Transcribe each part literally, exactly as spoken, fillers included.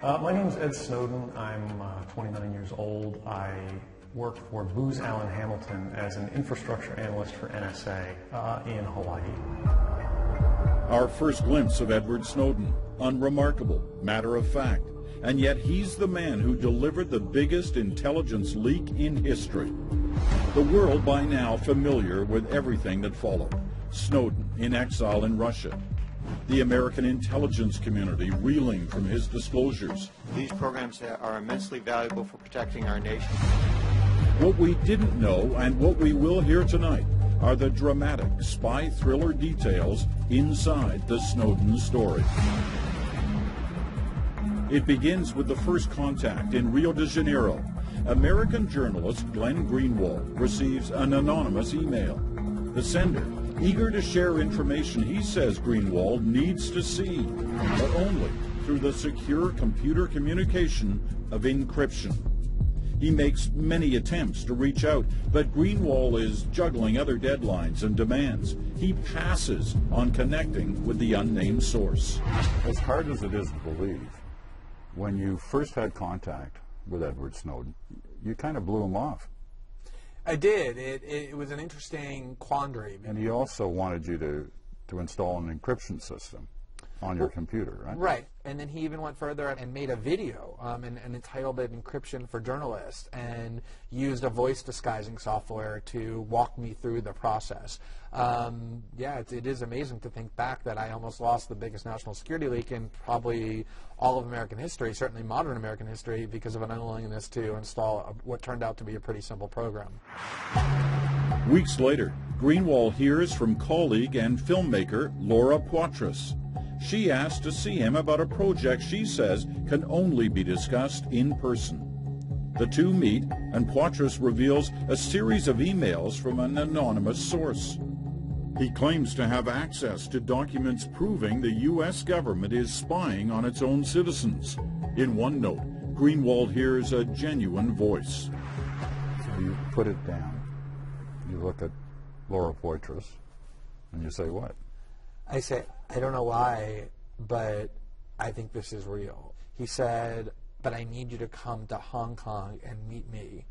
Uh, my name is Ed Snowden. I'm uh, twenty-nine years old. I worked for Booz Allen Hamilton as an infrastructure analyst for N S A uh, in Hawaii. Our first glimpse of Edward Snowden, unremarkable, matter of fact, and yet he's the man who delivered the biggest intelligence leak in history. The world by now familiar with everything that followed. Snowden in exile in Russia. The American intelligence community reeling from his disclosures. These programs are immensely valuable for protecting our nation. What we didn't know and what we will hear tonight are the dramatic spy thriller details inside the Snowden story. It begins with the first contact in Rio de Janeiro. American journalist Glenn Greenwald receives an anonymous email. The sender, eager to share information he says Greenwald needs to see, but only through the secure computer communication of encryption. He makes many attempts to reach out, but Greenwald is juggling other deadlines and demands. He passes on connecting with the unnamed source. As hard as it is to believe, when you first had contact with Edward Snowden, you kind of blew him off. I did. It, it was an interesting quandary. And he also wanted you to, to install an encryption system on your computer, right? Right. And then he even went further and made a video um, and, and entitled it Encryption for Journalists, and used a voice disguising software to walk me through the process. Um, yeah, it, it is amazing to think back that I almost lost the biggest national security leak in probably all of American history, certainly modern American history, because of an unwillingness to install a, what turned out to be a pretty simple program. Weeks later, Greenwald hears from colleague and filmmaker Laura Poitras. She asked to see him about a project she says can only be discussed in person. The two meet, and Poitras reveals a series of emails from an anonymous source. He claims to have access to documents proving the U S government is spying on its own citizens. In one note, Greenwald hears a genuine voice. So you put it down, you look at Laura Poitras, and you say what? I say, I don't know why, but I think this is real. He said, but I need you to come to Hong Kong and meet me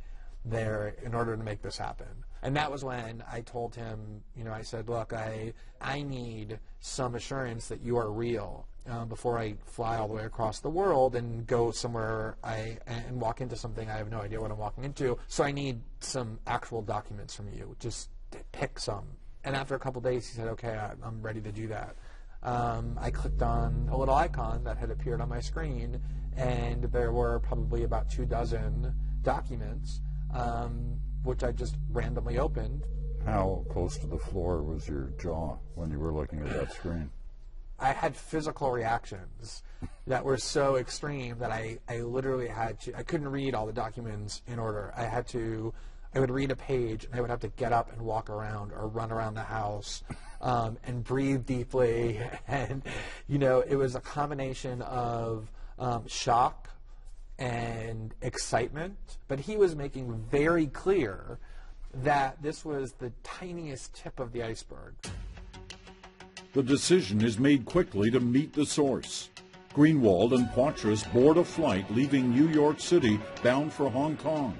there in order to make this happen. And that was when I told him, you know, I said, look, I, I need some assurance that you are real uh, before I fly all the way across the world and go somewhere I, and walk into something I have no idea what I'm walking into. So I need some actual documents from you. Just pick some. And after a couple days, he said, okay, I'm ready to do that. Um, I clicked on a little icon that had appeared on my screen, and there were probably about two dozen documents, um, which I just randomly opened. How close to the floor was your jaw when you were looking at that screen? I had physical reactions that were so extreme that I, I literally had to, I couldn't read all the documents in order. I had to, I would read a page, and I would have to get up and walk around or run around the house um, and breathe deeply. And, you know, it was a combination of um, shock and excitement. But he was making very clear that this was the tiniest tip of the iceberg. The decision is made quickly to meet the source. Greenwald and Poitras board a flight leaving New York City bound for Hong Kong.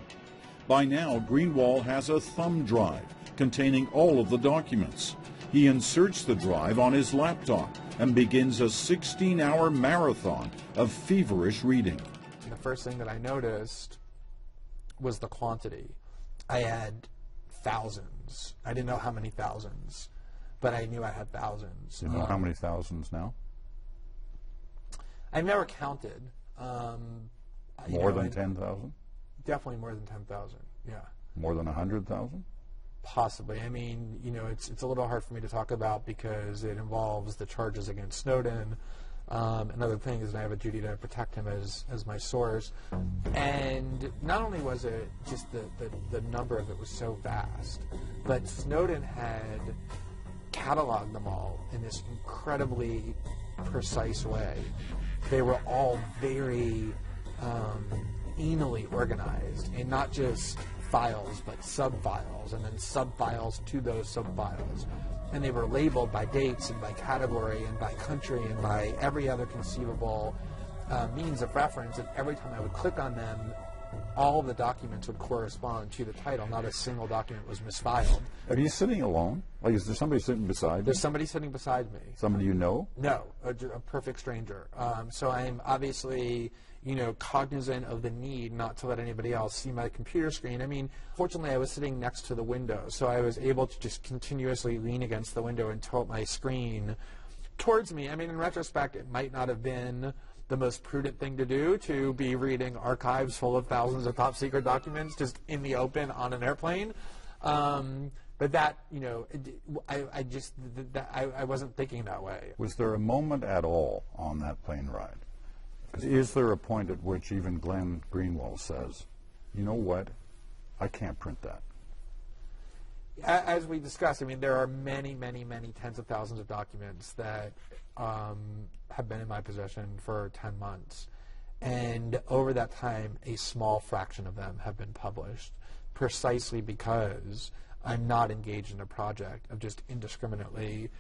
By now, Greenwald has a thumb drive containing all of the documents. He inserts the drive on his laptop and begins a sixteen hour marathon of feverish reading. The first thing that I noticed was the quantity. I had thousands. I didn't know how many thousands, but I knew I had thousands. You know um, how many thousands now? I've never counted. Um, More you know, than ten thousand? Definitely more than ten thousand, yeah. More than one hundred thousand? Possibly. I mean, you know, it's, it's a little hard for me to talk about because it involves the charges against Snowden um, and other things, and I have a duty to protect him as, as my source. And not only was it just the, the, the number of it was so vast, but Snowden had cataloged them all in this incredibly precise way. They were all very... Um, anally organized, and not just files, but sub-files, and then sub-files to those sub-files. And they were labeled by dates, and by category, and by country, and by every other conceivable uh, means of reference, and every time I would click on them, all the documents would correspond to the title. Not a single document was misfiled. Are you sitting alone? Like, is there somebody sitting beside you? There's somebody sitting beside me. Somebody you know? No, a, a perfect stranger. Um, so I'm obviously, you know, cognizant of the need not to let anybody else see my computer screen. I mean, fortunately, I was sitting next to the window, so I was able to just continuously lean against the window and tilt my screen towards me. I mean, in retrospect, it might not have been the most prudent thing to do, to be reading archives full of thousands of top secret documents just in the open on an airplane. Um, but that, you know, I, I just, that, I, I wasn't thinking that way. Was there a moment at all on that plane ride? Is there a point at which even Glenn Greenwald says, you know what, I can't print that? As we discussed, I mean, there are many, many, many tens of thousands of documents that um, have been in my possession for ten months. And over that time, a small fraction of them have been published, precisely because I'm not engaged in a project of just indiscriminately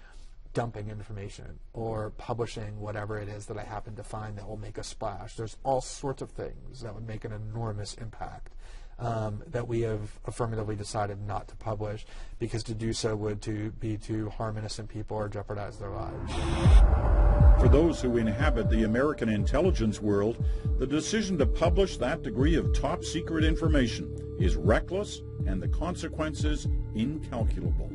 dumping information or publishing whatever it is that I happen to find that will make a splash. There's all sorts of things that would make an enormous impact. Um, that we have affirmatively decided not to publish, because to do so would to be to harm innocent people or jeopardize their lives. For those who inhabit the American intelligence world, the decision to publish that degree of top secret information is reckless and the consequences incalculable.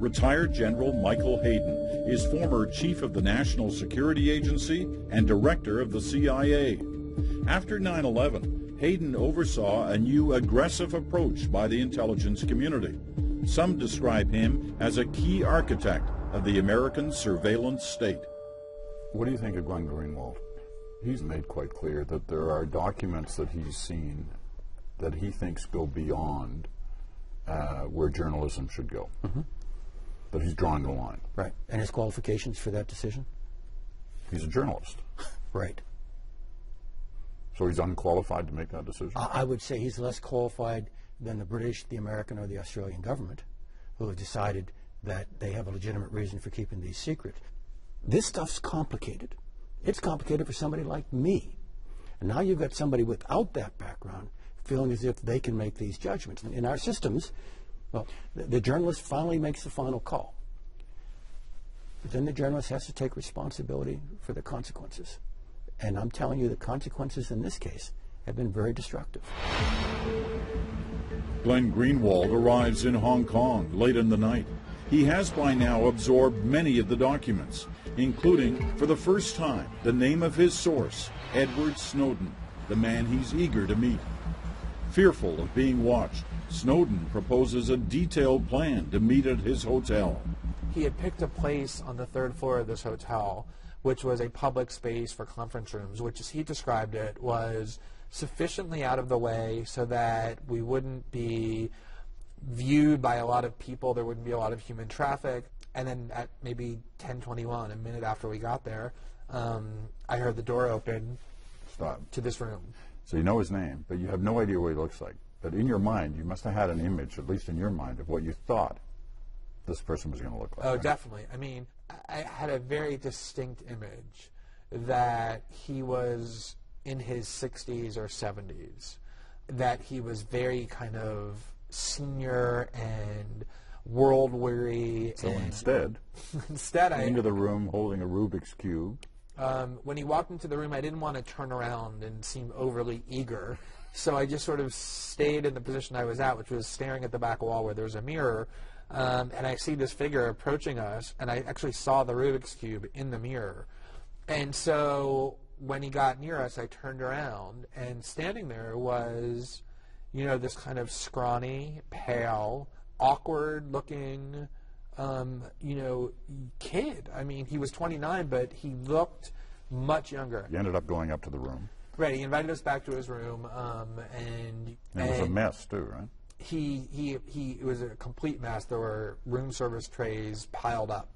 Retired General Michael Hayden is former chief of the National Security Agency and director of the C I A. After nine eleven, Hayden oversaw a new aggressive approach by the intelligence community. Some describe him as a key architect of the American surveillance state. What do you think of Glenn Greenwald? He's made quite clear that there are documents that he's seen that he thinks go beyond uh, where journalism should go. Mm-hmm. But he's drawing the line. Right. And his qualifications for that decision? He's a journalist. Right. So he's unqualified to make that decision? I would say he's less qualified than the British, the American, or the Australian government, who have decided that they have a legitimate reason for keeping these secret. This stuff's complicated. It's complicated for somebody like me. And now you've got somebody without that background feeling as if they can make these judgments. In our systems, well, the, the journalist finally makes the final call. But then the journalist has to take responsibility for the consequences. And I'm telling you, the consequences in this case have been very destructive. Glenn Greenwald arrives in Hong Kong late in the night. He has by now absorbed many of the documents, including, for the first time, the name of his source, Edward Snowden, the man he's eager to meet. Fearful of being watched, Snowden proposes a detailed plan to meet at his hotel. He had picked a place on the third floor of this hotel, which was a public space for conference rooms, which, as he described it, was sufficiently out of the way so that we wouldn't be viewed by a lot of people, there wouldn't be a lot of human traffic. And then at maybe ten twenty-one, a minute after we got there, um, I heard the door open. Stop. To this room. So you know his name, but you have no idea what he looks like. But in your mind, you must have had an image, at least in your mind, of what you thought this person was going to look like. Oh, right? Definitely. I mean, I had a very distinct image that he was in his sixties or seventies, that he was very kind of senior and world-weary. So and instead, instead I into the room holding a Rubik's Cube. Um, when he walked into the room, I didn't want to turn around and seem overly eager, so I just sort of stayed in the position I was at, which was staring at the back wall where there was a mirror. Um, and I see this figure approaching us, and I actually saw the Rubik's Cube in the mirror. And so when he got near us, I turned around, and standing there was, you know, this kind of scrawny, pale, awkward-looking, um, you know, kid. I mean, he was twenty-nine, but he looked much younger. He ended up going up to the room. Right. He invited us back to his room, um, and, and... It was a mess, too, right? He, he, he, it was a complete mess. There were room service trays piled up.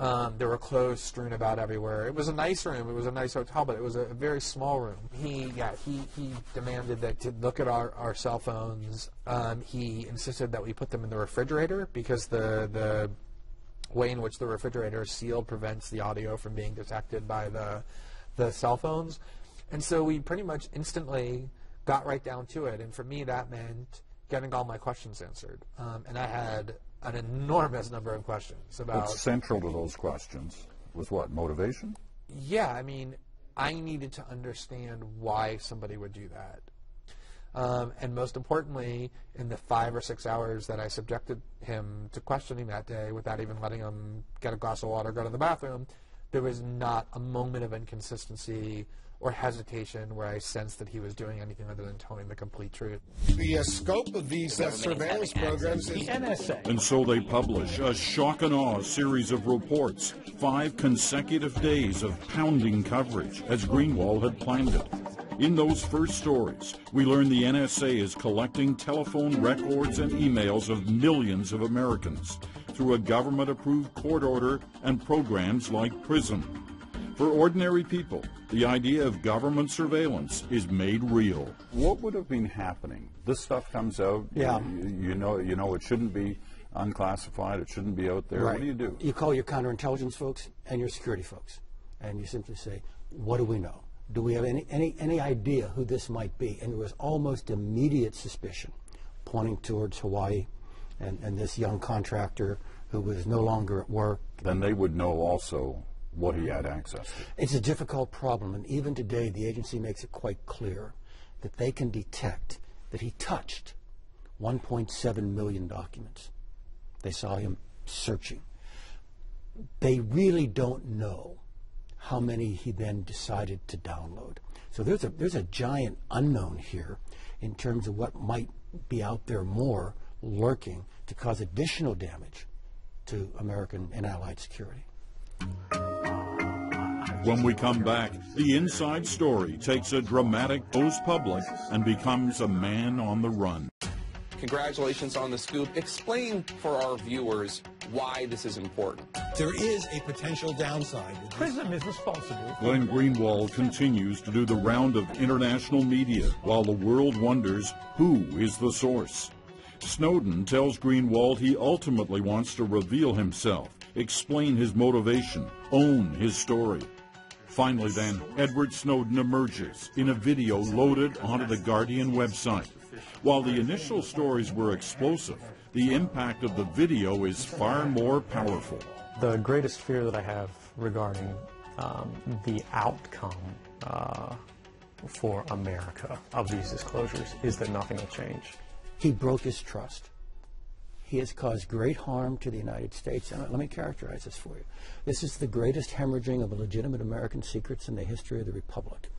Um, there were clothes strewn about everywhere. It was a nice room. It was a nice hotel, but it was a, a very small room. He, yeah, he, he demanded that to look at our, our cell phones. Um, he insisted that we put them in the refrigerator because the, the way in which the refrigerator is sealed prevents the audio from being detected by the the cell phones. And so we pretty much instantly got right down to it. And for me, that meant getting all my questions answered. Um, and I had an enormous number of questions about... What's central to those questions was what, motivation? Yeah, I mean, I needed to understand why somebody would do that. Um, and most importantly, in the five or six hours that I subjected him to questioning that day, without even letting him get a glass of water, go to the bathroom, there was not a moment of inconsistency or hesitation where I sensed that he was doing anything other than telling the complete truth. The uh, scope of these uh, surveillance programs is the N S A. And so they publish a shock and awe series of reports, five consecutive days of pounding coverage, as Greenwald had planned it. In those first stories, we learn the N S A is collecting telephone records and emails of millions of Americans through a government-approved court order and programs like PRISM. For ordinary people, the idea of government surveillance is made real. What would have been happening? This stuff comes out, yeah. you, you know, you know it shouldn't be unclassified, it shouldn't be out there. Right. What do you do? You call your counterintelligence folks and your security folks, and you simply say, what do we know? Do we have any, any, any idea who this might be? And there was almost immediate suspicion pointing towards Hawaii and, and this young contractor who was no longer at work. Then they would know also what he had access to. It's a difficult problem, and even today the agency makes it quite clear that they can detect that he touched one point seven million documents. They saw him searching. They really don't know how many he then decided to download. So there's a, there's a giant unknown here in terms of what might be out there more lurking to cause additional damage to American and Allied security. When we come back, the inside story takes a dramatic goes public and becomes a man on the run. Congratulations on the scoop. Explain for our viewers why this is important. There is a potential downside. PRISM is responsible. Glenn Greenwald continues to do the round of international media while the world wonders who is the source. Snowden tells Greenwald he ultimately wants to reveal himself, explain his motivation, own his story. Finally then, Edward Snowden emerges in a video loaded onto the Guardian website. While the initial stories were explosive, the impact of the video is far more powerful. The greatest fear that I have regarding um, the outcome uh, for America of these disclosures is that nothing will change. He broke his trust. He has caused great harm to the United States. And let me characterize this for you. This is the greatest hemorrhaging of legitimate American secrets in the history of the Republic.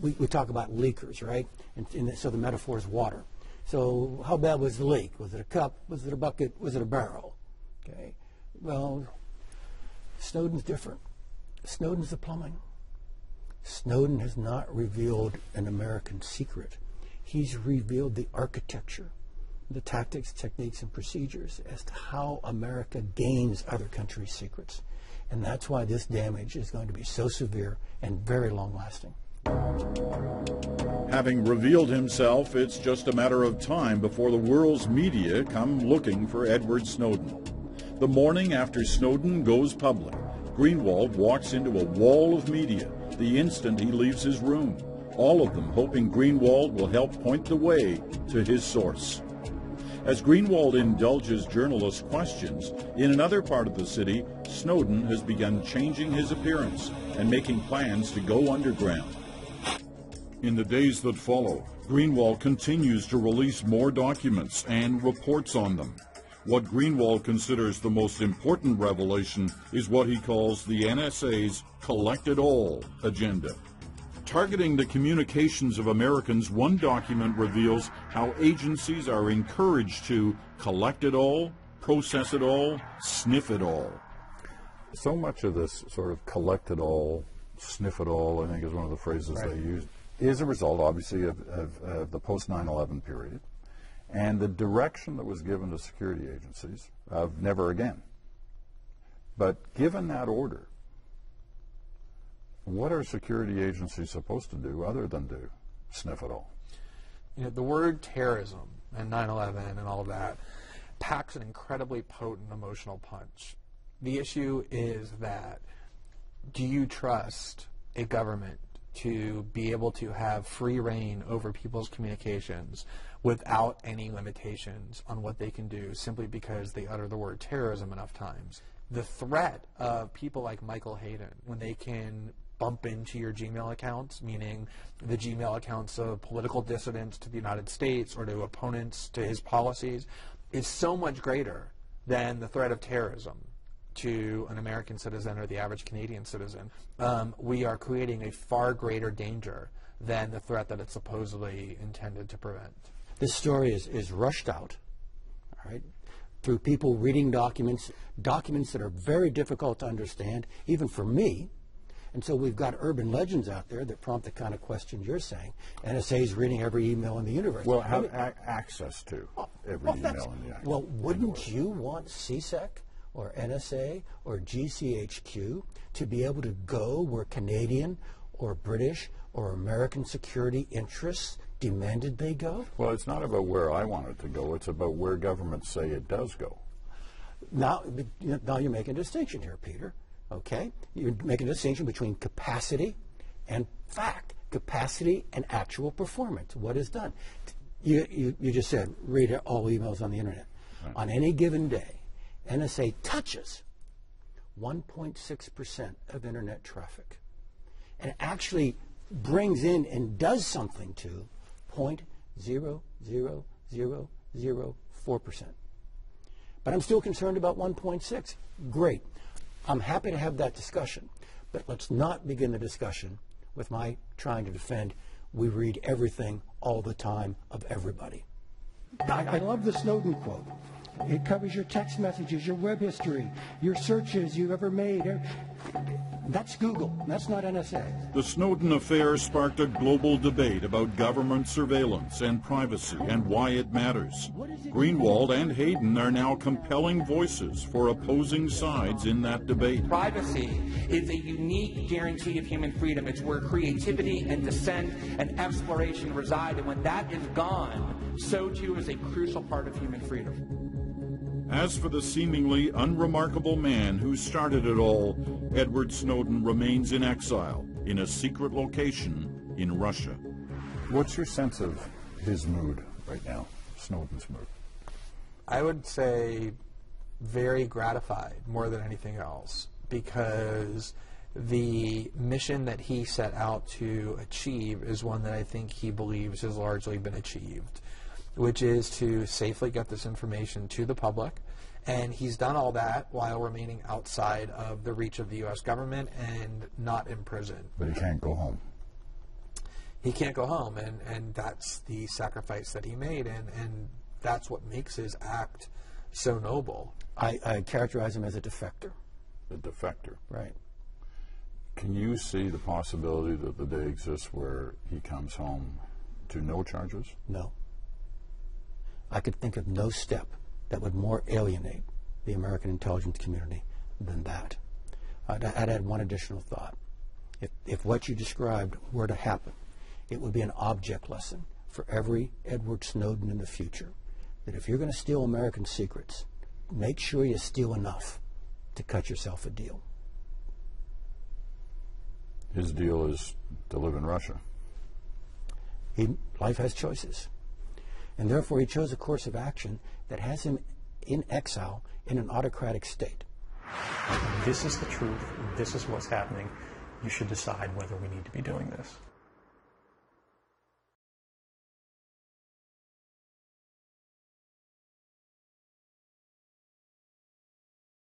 We, we talk about leakers, right? And, and the, so the metaphor is water. So how bad was the leak? Was it a cup? Was it a bucket? Was it a barrel? Okay. Well, Snowden's different. Snowden's the plumbing. Snowden has not revealed an American secret. He's revealed the architecture, the tactics, techniques, and procedures as to how America gains other countries' secrets. And that's why this damage is going to be so severe and very long-lasting. Having revealed himself, it's just a matter of time before the world's media come looking for Edward Snowden. The morning after Snowden goes public, Greenwald walks into a wall of media the instant he leaves his room, all of them hoping Greenwald will help point the way to his source. As Greenwald indulges journalists' questions, in another part of the city, Snowden has begun changing his appearance and making plans to go underground. In the days that follow, Greenwald continues to release more documents and reports on them. What Greenwald considers the most important revelation is what he calls the N S A's collect-it-all agenda. Targeting the communications of Americans, one document reveals how agencies are encouraged to collect it all, process it all, sniff it all. So much of this sort of collect it all, sniff it all, I think is one of the phrases right. they use. Is a result, obviously, of, of, of the post nine eleven period and the direction that was given to security agencies of never again. But given that order, what are security agencies supposed to do other than do sniff it all? You know, the word terrorism and nine eleven and all that packs an incredibly potent emotional punch. The issue is that do you trust a government to be able to have free reign over people's communications without any limitations on what they can do simply because they utter the word terrorism enough times. The threat of people like Michael Hayden, when they can bump into your Gmail accounts, meaning the Gmail accounts of political dissidents to the United States or to opponents to his policies, is so much greater than the threat of terrorism to an American citizen or the average Canadian citizen. Um, we are creating a far greater danger than the threat that it's supposedly intended to prevent. This story is, is rushed out, all right, through people reading documents, documents that are very difficult to understand, even for me. And so we've got urban legends out there that prompt the kind of question you're saying. N S A is reading every email in the universe. Well, have I mean, access to every well, email in the universe. Well, wouldn't you want C S E C or N S A or G C H Q to be able to go where Canadian or British or American security interests demanded they go? Well, it's not about where I want it to go. It's about where governments say it does go. Now, now you're making a distinction here, Peter. Okay, you're making a distinction between capacity and fact, capacity and actual performance, what is done. You, you, you just said, read all emails on the internet. Right. On any given day, N S A touches one point six percent of internet traffic and actually brings in and does something to zero point zero zero zero zero four percent. But I'm still concerned about one point six. Great. I'm happy to have that discussion, but let's not begin the discussion with my trying to defend we read everything all the time of everybody. I, I love the Snowden quote. It covers your text messages, your web history, your searches you've ever made. That's Google. That's not N S A. The Snowden affair sparked a global debate about government surveillance and privacy and why it matters. Greenwald and Hayden are now compelling voices for opposing sides in that debate. Privacy is a unique guarantee of human freedom. It's where creativity and dissent and exploration reside. And when that is gone, so too is a crucial part of human freedom. As for the seemingly unremarkable man who started it all, Edward Snowden remains in exile in a secret location in Russia. What's your sense of his mood right now, Snowden's mood? I would say very gratified more than anything else, because the mission that he set out to achieve is one that I think he believes has largely been achieved, which is to safely get this information to the public. And he's done all that while remaining outside of the reach of the U S government and not in prison. But he can't go home. He can't go home, and, and that's the sacrifice that he made, and, and that's what makes his act so noble. I, I characterize him as a defector. A defector. Right. Can you see the possibility that the day exists where he comes home to no charges? No. I could think of no step that would more alienate the American intelligence community than that. I'd, I'd add one additional thought. If, if what you described were to happen, it would be an object lesson for every Edward Snowden in the future, that if you're going to steal American secrets, make sure you steal enough to cut yourself a deal. His deal is to live in Russia. He, life has choices. And therefore, he chose a course of action that has him in exile in an autocratic state. This is the truth. This is what's happening. You should decide whether we need to be doing this.